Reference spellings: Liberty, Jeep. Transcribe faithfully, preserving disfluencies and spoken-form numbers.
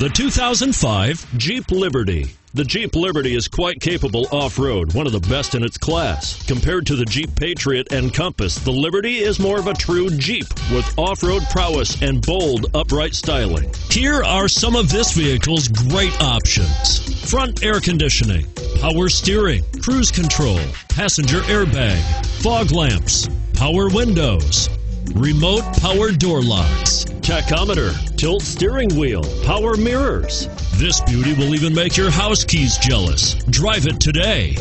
The two thousand five Jeep Liberty. The Jeep Liberty is quite capable off-road, one of the best in its class. Compared to the Jeep Patriot and Compass, the Liberty is more of a true Jeep with off-road prowess and bold, upright styling. Here are some of this vehicle's great options: front air conditioning, power steering, cruise control, passenger airbag, fog lamps, power windows, remote power door locks, tachometer, tilt steering wheel, power mirrors. This beauty will even make your house keys jealous. Drive it today.